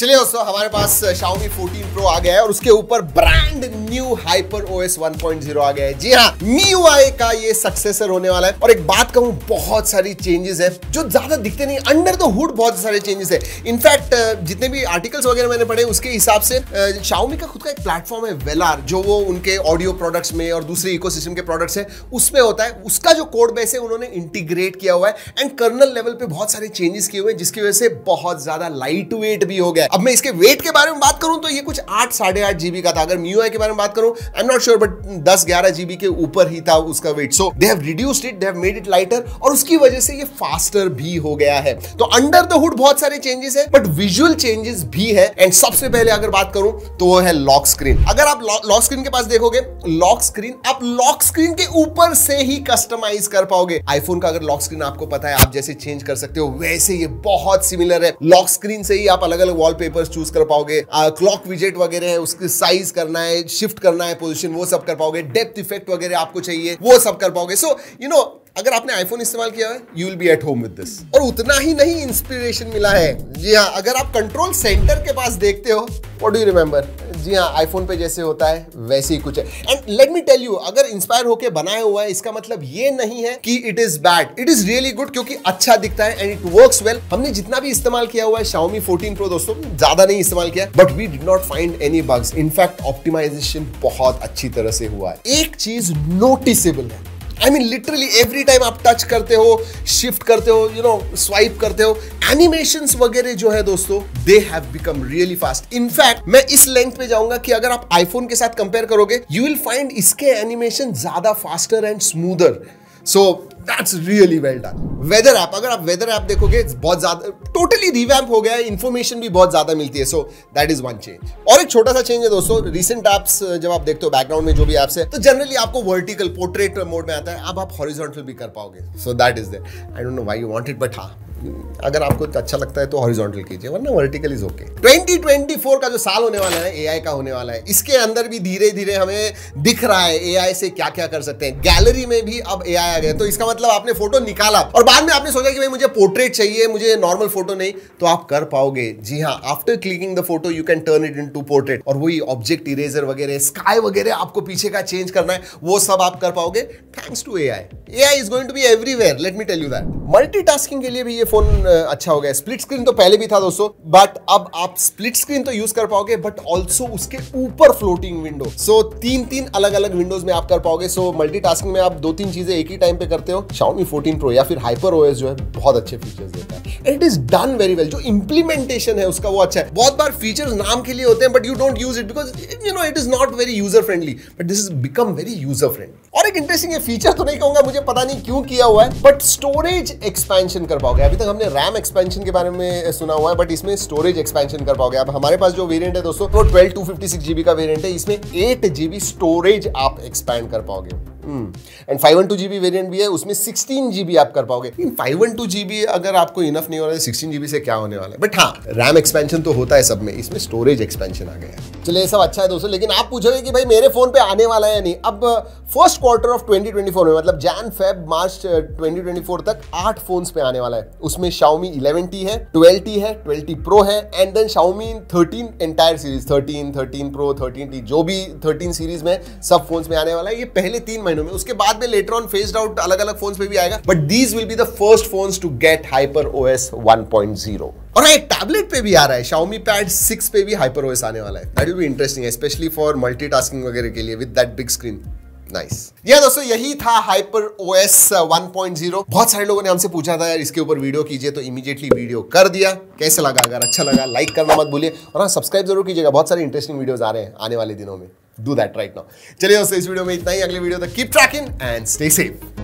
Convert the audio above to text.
चलिए दोस्तों, हमारे पास Xiaomi 14 Pro आ गया है और उसके ऊपर ब्रांड न्यू Hyper OS 1.0 आ गया है। जी हाँ, MIUI का ये सक्सेसर होने वाला है। और एक बात कहूँ, बहुत सारी चेंजेस है जो ज्यादा दिखते नहीं, अंडर द हुड बहुत सारे चेंजेस है। इनफैक्ट जितने भी आर्टिकल्स वगैरह मैंने पढ़े उसके हिसाब से Xiaomi का खुद का एक प्लेटफॉर्म है वेलार, जो वो उनके ऑडियो प्रोडक्ट्स में और दूसरे इकोसिस्टम के प्रोडक्ट्स है उसमें होता है। उसका जो कोड बेस है उन्होंने इंटीग्रेट किया हुआ है एंड कर्नल लेवल पे बहुत सारे चेंजेस किए हुए हैं, जिसकी वजह से बहुत ज्यादा लाइट वेट भी हो गया। अब मैं इसके वेट के बारे में बात करूं तो ये कुछ 8-8.5 GB का था। अगर MIUI के बारे में बात करूं, I'm not sure, but 10-11 GB के ऊपर ही था उसका weight. So they have reduced it, they have made it lighter, और उसकी वजह से ये फास्टर भी हो गया है। तो अंडर द हुड बहुत सारे चेंजेस है, बट विजुअल चेंजेस भी है। एंड सबसे पहले अगर बात करूं तो वो है लॉक स्क्रीन। अगर आप लॉक स्क्रीन के पास देखोगे, लॉक स्क्रीन आप लॉक स्क्रीन के ऊपर से ही कस्टमाइज कर पाओगे। आईफोन का अगर लॉक स्क्रीन आपको पता है आप जैसे चेंज कर सकते हो, वैसे ये बहुत सिमिलर है। लॉक स्क्रीन से ही आप अलग अलग वॉल पेपर्स चूज कर पाओगे, क्लॉक विजेट वगैरह है उसकी साइज करना है, शिफ्ट करना है पोजीशन, वो सब कर पाओगे। डेप्थ इफेक्ट वगैरह आपको चाहिए वो सब कर पाओगे। सो यू नो, अगर आपने आईफोन इस्तेमाल किया है you will be at home with this. और उतना ही नहीं, इंस्पिरेशन मिला है। जी हाँ, अगर आप कंट्रोल सेंटर के पास देखते हो, व्हाट डू यू रिमेंबर? जी हाँ, आईफोन पे जैसे होता है वैसे ही कुछ है। And let me tell you, अगर इंस्पायर होके बनाया हुआ है इसका मतलब ये नहीं है कि it is bad, it is really good, क्योंकि अच्छा दिखता है एंड इट वर्क्स वेल। हमने जितना भी इस्तेमाल किया हुआ है Xiaomi 14 Pro दोस्तों, ज्यादा नहीं इस्तेमाल किया, but we did not find any bugs. In fact optimisation बहुत अच्छी तरह से हुआ है। एक चीज नोटिसेबल है, I mean literally every time आप टच करते हो, शिफ्ट करते हो, यू नो स्वाइप करते हो, एनिमेशंस वगैरह जो है दोस्तों they have become really fast. In fact मैं इस लेंथ पे जाऊंगा कि अगर आप आईफोन के साथ कंपेयर करोगे यू विल फाइंड इसके एनिमेशन ज्यादा faster and smoother. So That's really well done. Weather app, अगर आप weather app देखोगे बहुत ज्यादा totally revamp हो गया है, information भी बहुत ज्यादा मिलती है। So that is one change. और एक छोटा सा change है दोस्तों, recent apps जब आप देखते हो background में जो भी apps है तो generally आपको vertical portrait mode में आता है, अब आप horizontal भी कर पाओगे। So that is there. I don't know why you want it, but हाँ, अगर आपको अच्छा लगता है तो हॉरिजॉन्टल कीजिए, वरना वर्टिकल इज ओके। 2024 का जो साल होने वाला है एआई का होने वाला है, इसके अंदर भी धीरे धीरे हमें दिख रहा है एआई से क्या क्या कर सकते हैं। गैलरी में भी अब एआई आ गया, तो इसका मतलब आपने फोटो निकाला और बाद में आपने सोचा कि भाई मुझे पोर्ट्रेट चाहिए, मुझे नॉर्मल फोटो नहीं, तो आप कर पाओगे। जी हाँ, after clicking the photo you can turn it into portrait. और वही ऑब्जेक्ट इरेजर वगैरह, स्काई वगैरह आपको पीछे का चेंज करना है, वो सब आप कर पाओगे thanks to AI. AI is going to be everywhere, let me tell you that. Multitasking के लिए भी ये फोन अच्छा हो गया। स्प्लिट स्क्रीन तो पहले भी था दोस्तों, बट अब आप स्प्लिट स्क्रीन तो यूज कर पाओगे, बट ऑल्सो उसके ऊपर फ्लोटिंग विंडो। सो तीन अलग अलग विंडोज में आप कर पाओगे। सो मल्टीटास्किंग में आप 2-3 चीजें एक ही टाइम पे करते हो। Xiaomi 14 Pro या फिर Hyper OS जो है बहुत अच्छे फीचर्स देता है। It is done very well, जो इंप्लीमेंटेशन है उसका वो अच्छा है। बहुत बार फीचर्स नाम के लिए होते हैं but you don't use it because you know it is not very user friendly, but this is become very user friendly. और एक इंटरेस्टिंग है, फीचर तो नहीं कहूंगा, मुझे पता नहीं क्यों किया हुआ है, बट स्टोरेज एक्सपेंशन कर पाओगे। अभी तक हमने रैम एक्सपेंशन के बारे में सुना हुआ है, बट इसमें स्टोरेज एक्सपेंशन कर पाओगे। अब हमारे पास जो वेरिएंट है दोस्तों वो 12-256 GB का वेरिएंट है, इसमें 8 GB स्टोरेज आप एक्सपैंड कर पाओगे। एंड 512 GB वेरिएंट भी है, उसमें 16 GB आप कर पाओगे। लेकिन 512 GB अगर आपको इनफ नहीं हो रहा है, 16 GB से क्या होने वाला है? बट हाँ, रैम एक्सपेंशन तो होता है सब में, इसमें स्टोरेज एक्सपेंशन आ गया है। चलिए सब अच्छा है दोस्तों, लेकिन आप पूछोगे कि भाई मेरे फोन पे आने वाला है या नहीं। अब फर्स्ट क्वार्टर ऑफ 2024 में, मतलब जैन फेब मार्च 2024 तक 8 फोन्स पे आने वाला है। उसमें Xiaomi 11T है, 12T है, 12T Pro है, and then Xiaomi 13 entire series, 13, 13 Pro, 13T, जो भी 13 सीरीज में सब फोन्स में आने वाला है। ये पहले 3 महीनों में, उसके बाद में लेटर ऑन फेस्ड आउट अलग अलग फोन्स पे भी आएगा, but these will be the first phones to get Hyper OS 1.0। और एक टैबलेट पे भी आ रहा है, Xiaomi Pad 6 पे भी Hyper OS आने वाला है। That will be interesting, specially for multitasking वगैरह के लिए with that big screen. Nice. ये दोस्तों यही था Hyper OS 1.0। बहुत सारे लोगों ने हमसे पूछा था यार इसके ऊपर वीडियो कीजिए, तो इमीडिएटली वीडियो कर दिया। कैसे लगा? अगर अच्छा लगा लाइक करना मत भूलिए, और हाँ सब्सक्राइब जरूर कीजिएगा, बहुत सारे इंटरेस्टिंग वीडियोस आ रहे हैं आने वाले दिनों में। Do that right now. चलिए दोस्तों इस वीडियो में इतना ही, अगले वीडियो तक keep tracking and stay safe.